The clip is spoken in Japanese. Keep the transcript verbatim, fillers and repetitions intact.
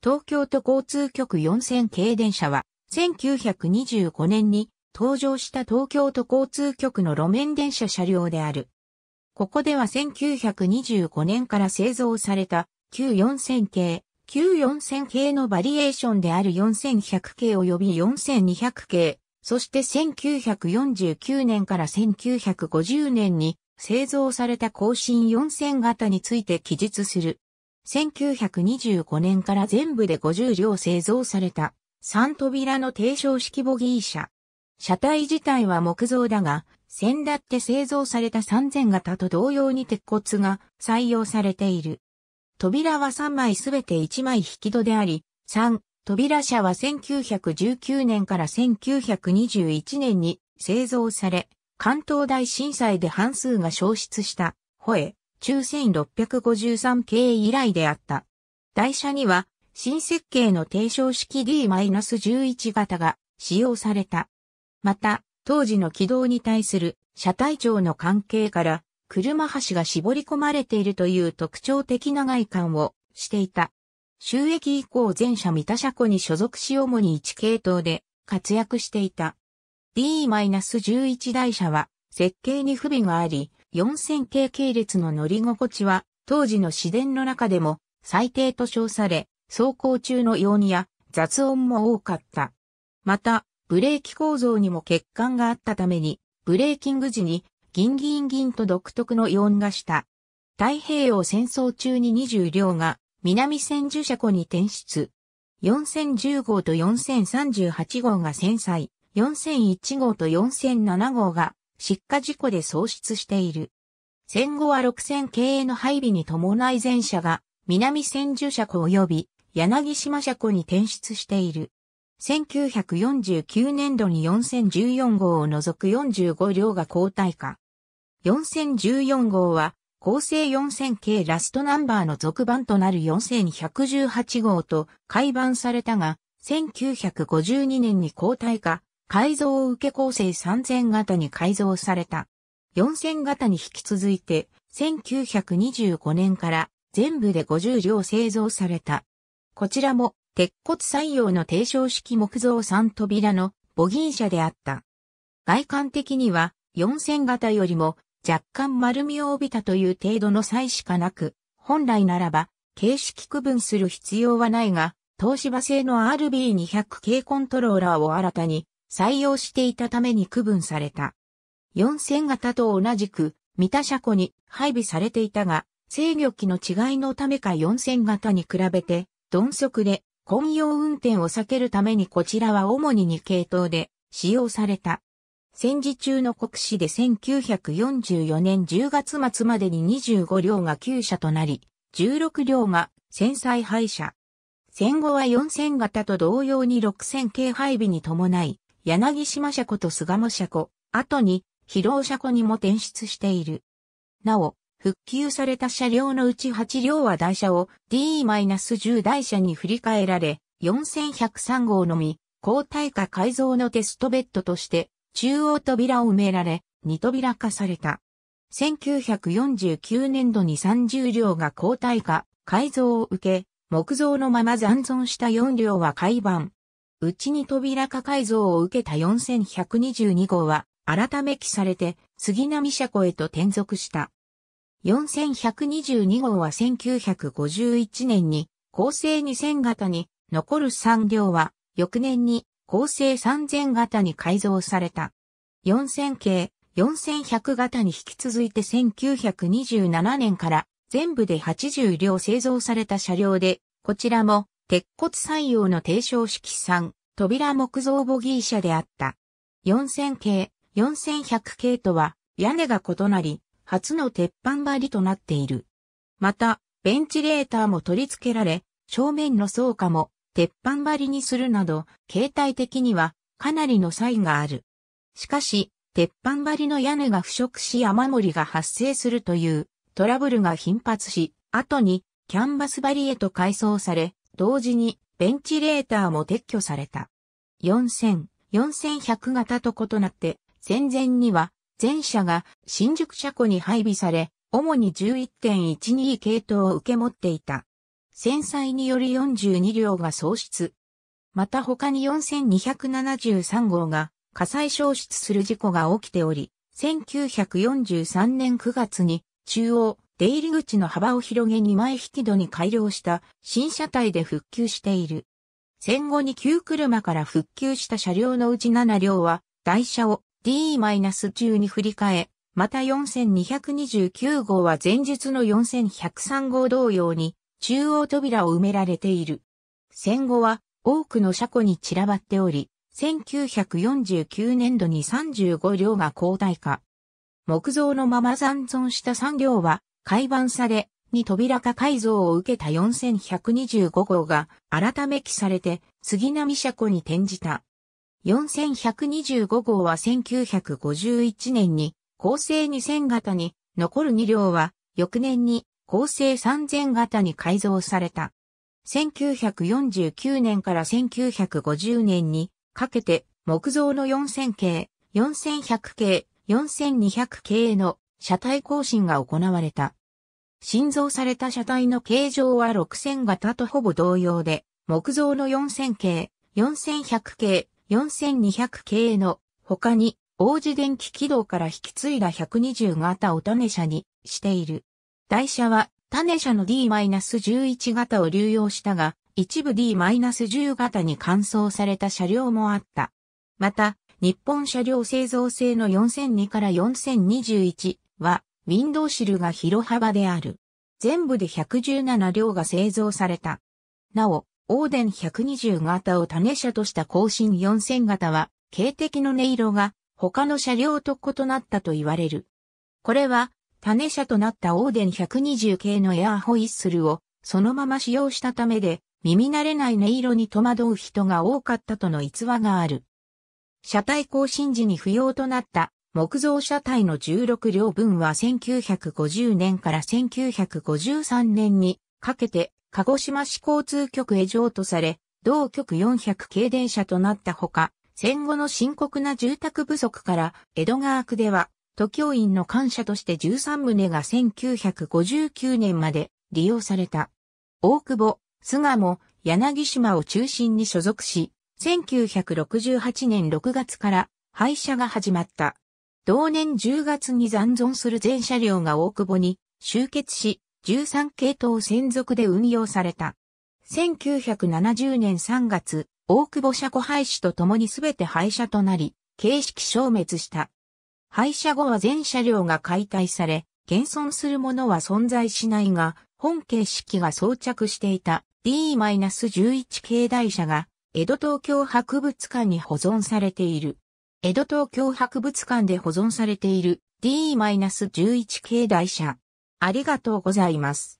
東京都交通局よんせん系電車は、せんきゅうひゃくにじゅうごねんに登場した東京都交通局の路面電車車両である。ここではせんきゅうひゃくにじゅうごねんから製造された旧よんせん系、旧よんせん系のバリエーションであるよんせんひゃく系及びよんせんにひゃく系、そしてせんきゅうひゃくよんじゅうきゅうねんからせんきゅうひゃくごじゅうねんに製造された後進よんせん型について記述する。せんきゅうひゃくにじゅうごねんから全部でごじゅう両製造されたさん扉の定称式ボギー車。車体自体は木造だが、先だって製造されたさんぜん型と同様に鉄骨が採用されている。扉はさんまいすべていちまい引き戸であり、さん扉車はせんきゅうひゃくじゅうきゅうねんからせんきゅうひゃくにじゅういちねんに製造され、関東大震災で半数が焼失した、保営中せんろっぴゃくごじゅうさん系以来であった。台車には新設計の定称式 ディーじゅういち 型が使用された。また、当時の軌道に対する車体長の関係から、車端が絞り込まれているという特徴的な外観をしていた。終役以降全車三田車庫に所属し主にいち系統で活躍していた。ディーじゅういち 台車は設計に不備があり、よんせん系系列の乗り心地は当時の市電の中でも最低と称され、走行中の容認や雑音も多かった。また、ブレーキ構造にも欠陥があったために、ブレーキング時にギンギンギンと独特の容認がした。太平洋戦争中ににじゅう両が南千住車庫に転出。よんせんじゅう号とよんせんさんじゅうはち号が戦災、よんせんいち号とよんせんなな号が失火事故で喪失している。戦後はろくせん系への配備に伴い全車が南千住車庫及び柳島車庫に転出している。せんきゅうひゃくよんじゅうきゅうねん度によんせんじゅうよん号を除くよんじゅうご両が交代化。よんせんじゅうよん号は構成よんせん系ラストナンバーの続版となるよんせんひゃくじゅうはち号と改版されたが、せんきゅうひゃくごじゅうにねんに交代化、改造を受け構成さんぜん型に改造された。よんせん型に引き続いて、せんきゅうひゃくにじゅうごねんから全部でごじゅう両製造された。こちらも、鉄骨採用の定称式木造さん扉のボギー車であった。外観的にはよんせん型よりも若干丸みを帯びたという程度の差しかなく、本来ならば形式区分する必要はないが、東芝製の アールビーにひゃく 系コントローラーを新たに採用していたために区分された。よんせん型と同じく三田車庫に配備されていたが、制御機の違いのためかよんせん型に比べて鈍速で、混用運転を避けるためにこちらは主にに系統で使用された。戦時中の国試でせんきゅうひゃくよんじゅうよねんじゅうがつ末までににじゅうご両が旧車となり、じゅうろく両が戦災廃車。戦後はよんせん型と同様にろくせん系配備に伴い、柳島車庫と巣鴨車庫、後に広尾車庫にも転出している。なお、復旧された車両のうちはち両は台車を ディーじゅう 台車に振り替えられ、よんせんひゃくさん号のみ、交代化改造のテストベッドとして、中央扉を埋められ、に扉化された。せんきゅうひゃくよんじゅうきゅうねん度にさんじゅう両が交代化、改造を受け、木造のまま残存したよん両は改版。うちに扉化改造を受けたよんせんひゃくにじゅうに号は、改め記されて、杉並車庫へと転属した。よんせんひゃくにじゅうに号はせんきゅうひゃくごじゅういちねんに構成にせん型に、残るさん両は翌年に構成さんぜん型に改造された。よんせん系、よんせんひゃく型に引き続いてせんきゅうひゃくにじゅうななねんから全部ではちじゅう両製造された車両で、こちらも鉄骨採用の定称式さん扉木造ボギー車であった。よんせん系、よんせんひゃく系とは屋根が異なり、初の鉄板張りとなっている。また、ベンチレーターも取り付けられ、正面の倉庫も鉄板張りにするなど、形態的にはかなりの差異がある。しかし、鉄板張りの屋根が腐食し雨漏りが発生するというトラブルが頻発し、後にキャンバス張りへと改装され、同時にベンチレーターも撤去された。よんせん、よんせんひゃく型と異なって、戦前には、全車が新宿車庫に配備され、主に じゅういちてんいちに 系統を受け持っていた。戦災によりよんじゅうにりょうが喪失。また他によんせんにひゃくななじゅうさんごうが火災焼失する事故が起きており、せんきゅうひゃくよんじゅうさんねんくがつに中央出入り口の幅を広げにまいひきどに改良した新車体で復旧している。戦後に旧車から復旧した車両のうちななりょうは台車を ディーじゅう に振り替え、またよんせんにひゃくにじゅうきゅうごうは前述のよんせんひゃくさんごう同様に中央扉を埋められている。戦後は多くの車庫に散らばっており、せんきゅうひゃくよんじゅうきゅうねんどにさんじゅうごりょうが後退化。木造のまま残存したさんりょうは改版され、にとびらか改造を受けたよんせんひゃくにじゅうごごうが改め記されて杉並車庫に転じた。よんせんひゃくにじゅうごごうはせんきゅうひゃくごじゅういちねんに構成にせんがたに、残るにりょうは翌年に構成さんぜんがたに改造された。せんきゅうひゃくよんじゅうきゅうねんからせんきゅうひゃくごじゅうねんにかけて木造のよんせんけい、よんせんひゃくけい、よんせんにひゃくけいの車体更新が行われた。新造された車体の形状はろくせんがたとほぼ同様で、木造のよんせんけい、よんせんひゃくけい、よんせんにひゃくけいの他に王子電気軌道から引き継いだひゃくにじゅうがたを種車にしている。台車は種車の ディーじゅういちがたを流用したが、一部 ディーじゅうがたに換装された車両もあった。また、日本車両製造製のよんせんにからよんせんにじゅういちは、ウィンドウシルが広幅である。全部でひゃくじゅうななりょうが製造された。なお、オーデンひゃくにじゅうがたを種車とした後進よんせんがたは、警笛の音色が他の車両と異なったと言われる。これは、種車となったオーデンひゃくにじゅうけいのエアホイッスルをそのまま使用したためで、耳慣れない音色に戸惑う人が多かったとの逸話がある。車体更新時に不要となった木造車体のじゅうろくりょうぶんはせんきゅうひゃくごじゅうねんからせんきゅうひゃくごじゅうさんねんにかけて鹿児島市交通局へ譲渡され、同局よんひゃくけい電車となったほか、戦後の深刻な住宅不足から江戸川区では、都教院の官舎としてじゅうさんとうがせんきゅうひゃくごじゅうきゅうねんまで利用された。大久保、巣鴨、柳島を中心に所属し、せんきゅうひゃくろくじゅうはちねんろくがつから廃車が始まった。同年じゅうがつに残存する全車両が大久保に集結し、じゅうさんけいとう専属で運用された。せんきゅうひゃくななじゅうねんさんがつ、大久保車庫廃止とともにすべて廃車となり、形式消滅した。廃車後は全車両が解体され、現存するものは存在しないが、本形式が装着していた ディーじゅういちけい台車が、江戸東京博物館に保存されている。江戸東京博物館で保存されている ディーじゅういちけい台車。ありがとうございます。